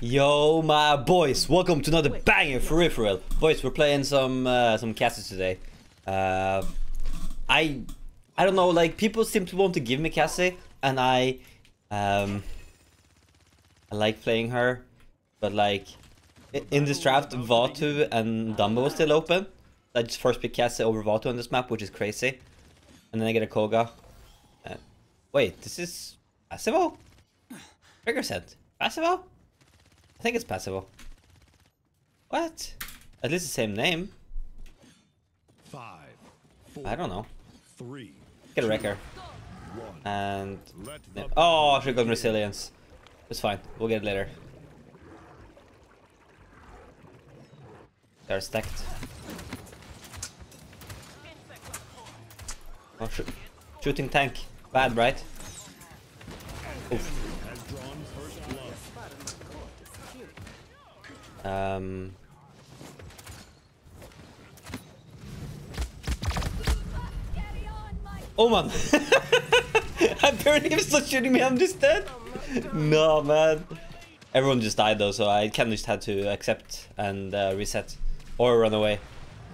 Yo, my boys, welcome to another banger peripheral. Boys, we're playing some Cassie today. I don't know, like, people seem to want to give me Cassie, and I like playing her, but like, in this draft, Vatu and Dumbo was still open. I just first picked Cassie over Vatu on this map, which is crazy. And then I get a Koga. Wait, this is passable? Trigger sent. Passable? I think it's passable. What? At least the same name. I don't know. Get a wrecker. And... oh, I should've gotten resilience. It's fine. We'll get it later. They're stacked. Oh, shooting tank. Bad, right? Oof. Omen! I barely even stopped shooting me, I'm just dead! No, man. Everyone just died though, so I kind of just had to accept and reset. Or run away.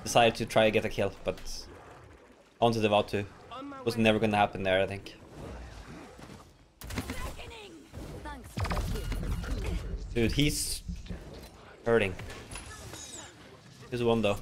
Decided to try to get a kill, but... onto the Vatu. Was never gonna happen there, I think. Dude, he's... hurting. Here's one though.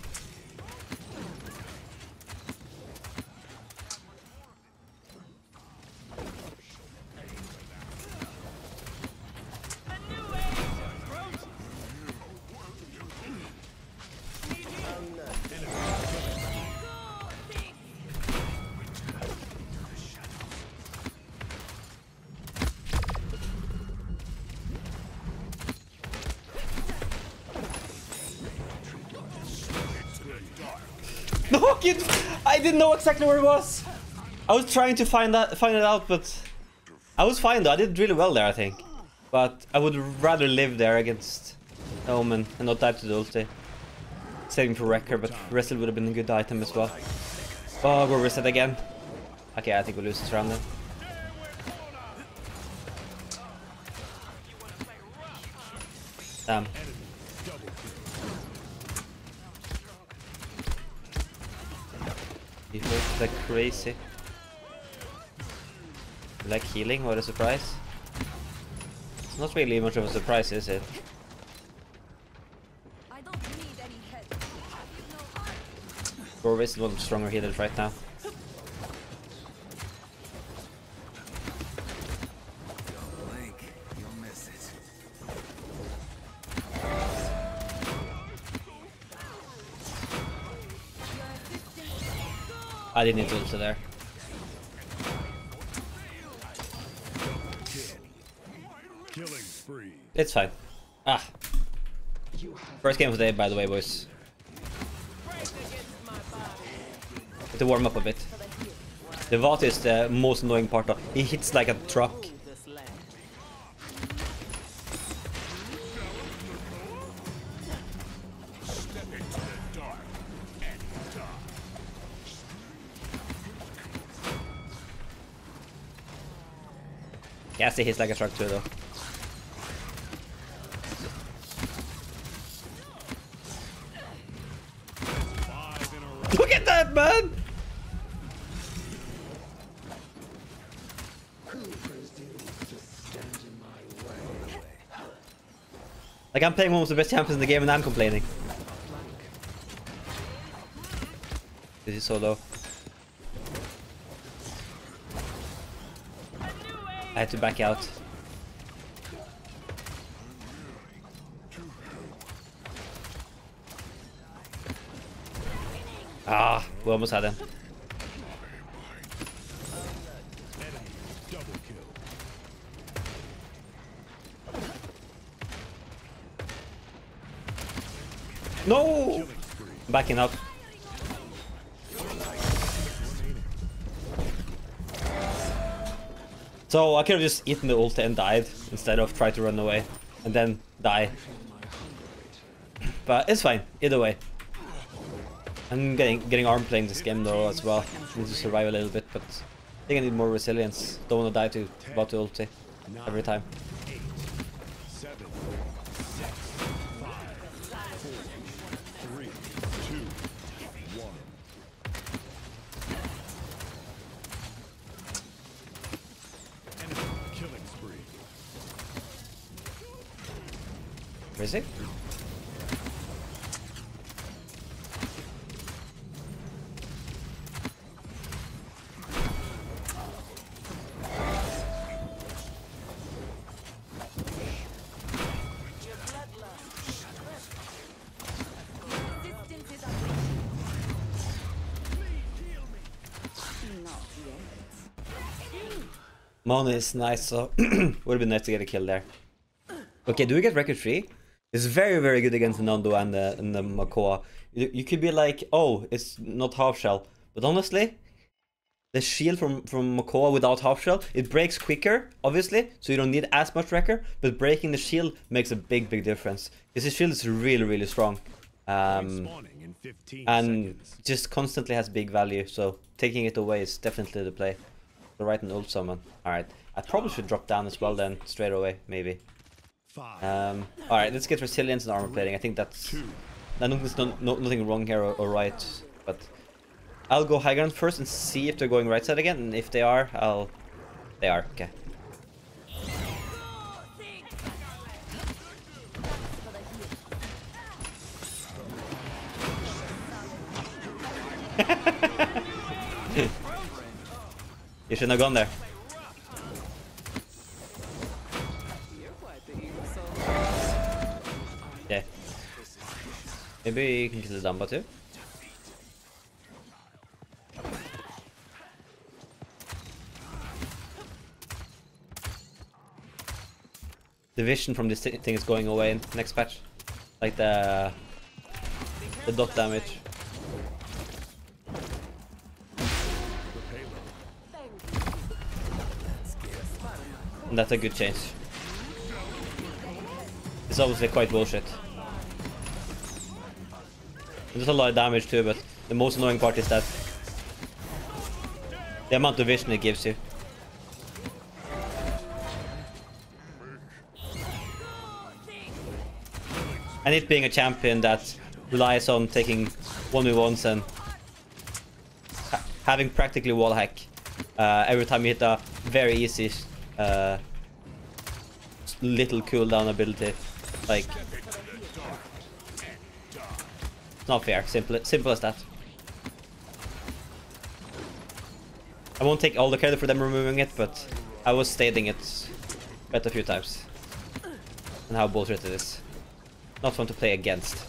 No, kid! I didn't know exactly where it was. I was trying to find it out, but I was fine though. I did really well there, I think. But I would rather live there against Omen and not die to the ulti. Saving for wrecker, but wrestle would have been a good item as well. Oh, we'll reset again. Okay, I think we'll lose this round then. Damn. He hurts like crazy. Like healing, what a surprise. It's not really much of a surprise, is it? I don't need any help. Gore is one of the stronger healers right now. I didn't need to ult there. It's fine. Ah. First game of the day, by the way, boys. Have to warm up a bit. The Vatu is the most annoying part of it. He hits like a truck. Cassie hits like a truck too though. Look at that, man! Like, I'm playing one of the best champions in the game and I'm complaining. This is so low. I had to back out. Ah, we almost had him. No! Backing up. So I could have just eaten the ult and died instead of try to run away and then die. But it's fine, either way. I'm getting arm playing this game though as well. I need to survive a little bit, but I think I need more resilience. Don't want to die to Batuu ulti every time. Where is it? Money is nice, so would have been nice to get a kill there. Okay, do we get record 3? It's very good against Nando and the Makoa. You could be like, oh, it's not half shell, but honestly, the shield from Makoa without half shell, it breaks quicker, obviously, so you don't need as much wrecker. But breaking the shield makes a big difference because his shield is really strong, and just constantly has big value. So taking it away is definitely the play. So write an ult summon. All right, I probably should drop down as well then straight away, maybe. Alright, let's get resilience and armor plating. I think that's... I think there's nothing wrong here or right, but... I'll go high ground first and see if they're going right side again, and if they are, I'll... They are, okay. You shouldn't have gone there. Maybe you can kill the Zamba too. The vision from this thing is going away in next patch. Like the dot damage. And that's a good change. It's obviously quite bullshit. There's a lot of damage too, but the most annoying part is that the amount of vision it gives you. And it being a champion that relies on taking 1v1s and having practically wallhack every time you hit a very easy little cooldown ability, like... Not fair, simple as that. I won't take all the credit for them removing it, but I was stating it quite a few times. And how bullshit it is. Not fun to play against.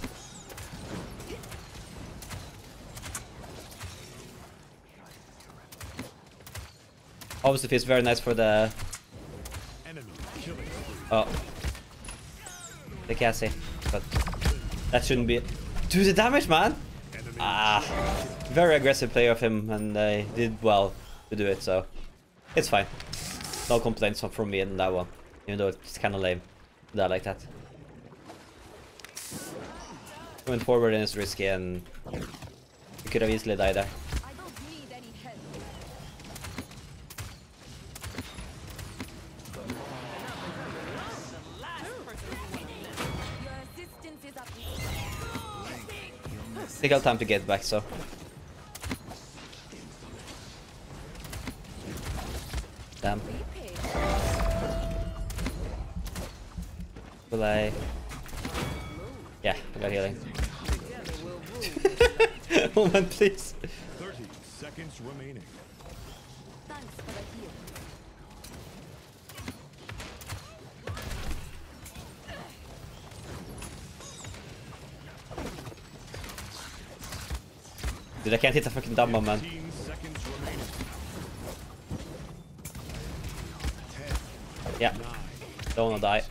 Obviously feels very nice for the... Oh. The Cassie, but that shouldn't be... Do the damage, man! Ah, very aggressive play of him, and they did well to do it, so it's fine. No complaints from me in that one, even though it's kind of lame that I like that. Going forward and it's risky, and we could have easily died there. I think I'll time to get back, so. Damn. Will I? Yeah, I got healing. Oh man, please. 30 seconds remaining. Dude, I can't hit the fucking Dumbo, man. Yeah. Don't wanna die.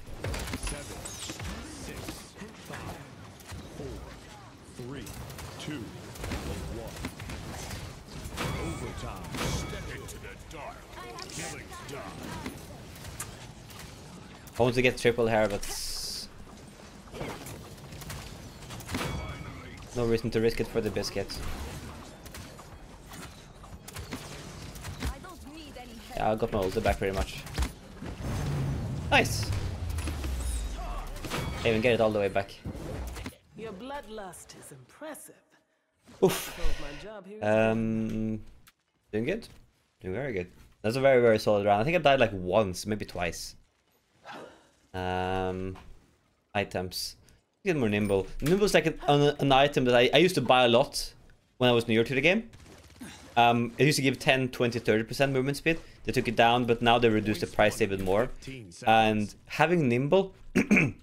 I want to get triple hair, but... No reason to risk it for the biscuits. I got my ulti back pretty much. Nice! I even get it all the way back. Your bloodlust is impressive. Oof. Doing good. Doing very good. That's a very, very solid round. I think I died like once, maybe twice. Items. Get more nimble. Nimble is like an item that I used to buy a lot when I was newer to the game. It used to give 10, 20, 30% movement speed. They took it down, but now they reduced the price even more. And having nimble,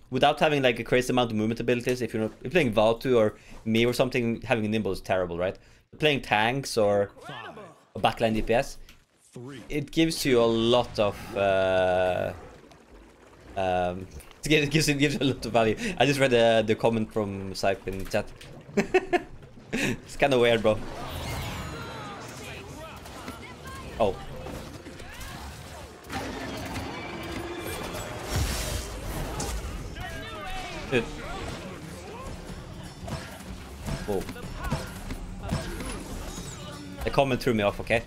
without having like a crazy amount of movement abilities, if you're not playing Vatu or me or something, having nimble is terrible, right? Playing tanks or backline DPS, it gives you a lot of it gives you a lot of value. I just read the comment from Saip in the chat. It's kind of weird, bro. Oh. Dude. Oh. The comment threw me off, okay?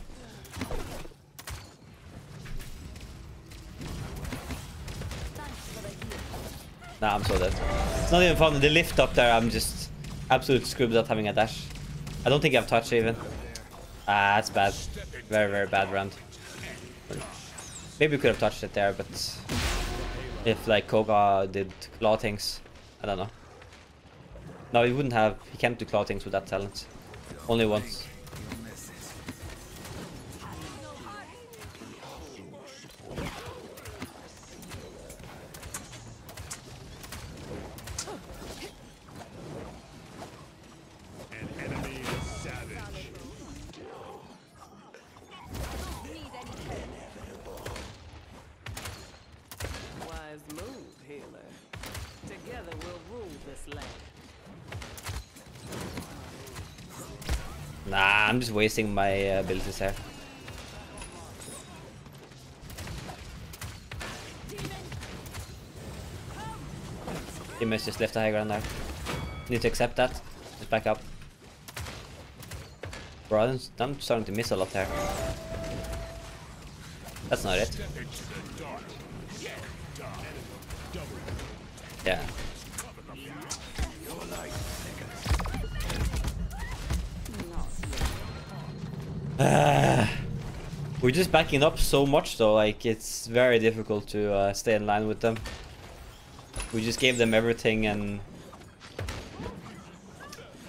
Nah, I'm so dead. It's not even fun. The lift up there, I'm just absolute screwed without having a dash. I don't think I've touched even. Ah, that's bad. Very, very bad round. Maybe we could have touched it there, but if like Koga did claw things, I don't know. No, he wouldn't have. He can't do claw things with that talent. Only once. Nah, I'm just wasting my abilities here. He must just left the high ground there. Need to accept that. Just back up. Bro, I'm starting to miss a lot there. That's not it. Yeah. We're just backing up so much though, like it's very difficult to stay in line with them. We just gave them everything and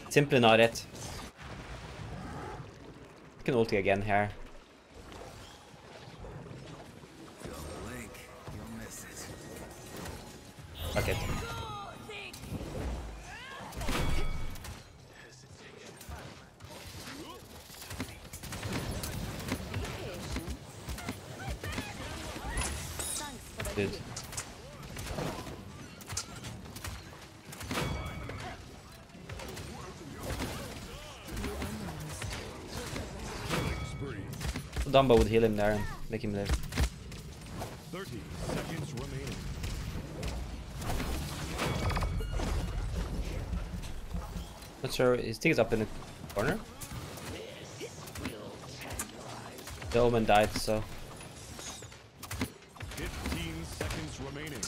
simply not it. We can ulti again here. Fuck it. Dude. Dumbo would heal him there and make him live. 30 seconds remaining. Not sure, his thing is up in the corner. The Omen died, so.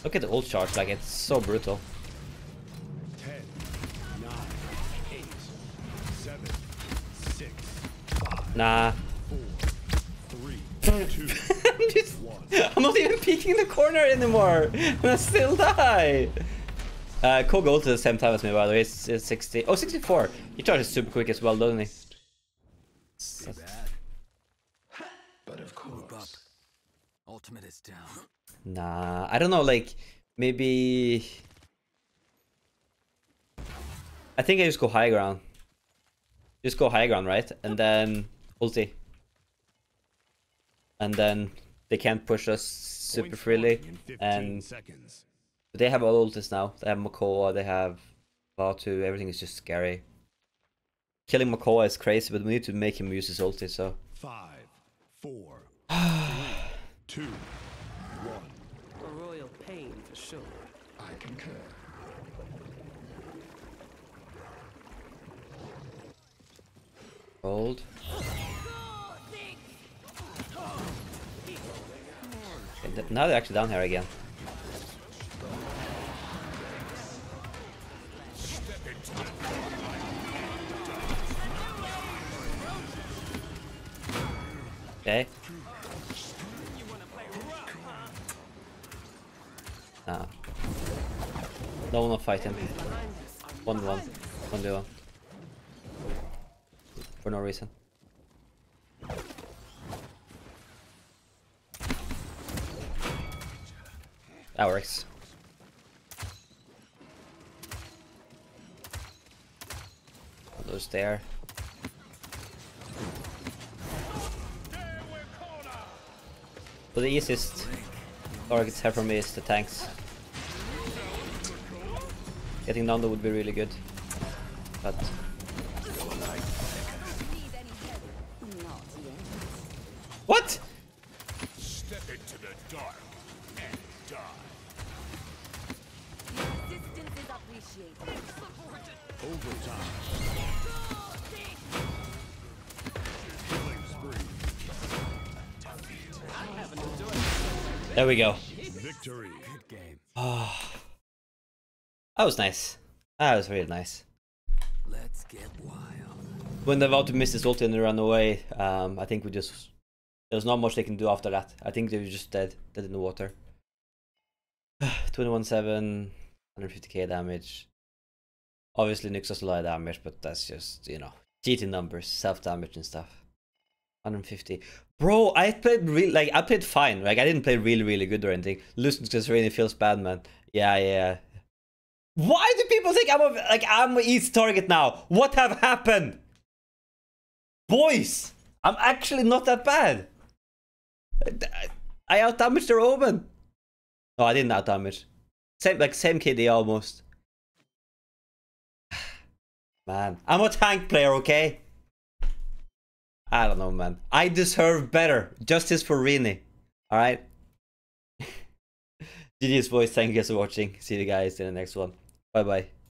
Look at the ult charge, like it's so brutal. 10, 9, 8, 7, 6, 5, nah. 4, 3, 2, I'm not even peeking the corner anymore, and I still die. Koga ulted at the same time as me, by the way. It's 60. Oh, 64. He charges super quick as well, doesn't he? But of course. Ultimate is down. Nah, I don't know, like, maybe... I think I just go high ground. Just go high ground, right? And then ulti. And then they can't push us super freely. And they have all ultis now. They have Makoa, they have Batuu, everything is just scary. Killing Makoa is crazy, but we need to make him use his ulti, so... 5, 4, 3, 2... Pain for sure. I concur. Hold. Okay, now they're actually down here again. Okay. Nah. Don't wanna fight him. 1-1. 1v1. For no reason. That works. Put those there. But the easiest targets here for me is the tanks. Getting Nando would be really good, but what? Step into the dark and die. Your assistance is appreciated. Overtime. There we go. Victory. Good game. Oh. That was nice. That was really nice. Let's get wild. When the Vatu missed his ulti and ran away, I think we just... There's not much they can do after that. I think they were just dead. Dead in the water. 21-7. 150k damage. Obviously Nexus a lot of damage, but that's just, you know, cheating numbers. Self-damage and stuff. 150. Bro, I played I played fine. Like, I didn't play really good or anything. Losing to Rini feels bad, man. Yeah. Why do people think I'm an easy target now? What have happened? Boys, I'm actually not that bad. I outdamaged their Omen. No, I didn't outdamage. Same KD almost. Man, I'm a tank player, okay? I don't know, man. I deserve better. Justice for Rini. Alright? GG's boys, thank you guys for watching. See you guys in the next one. Bye bye.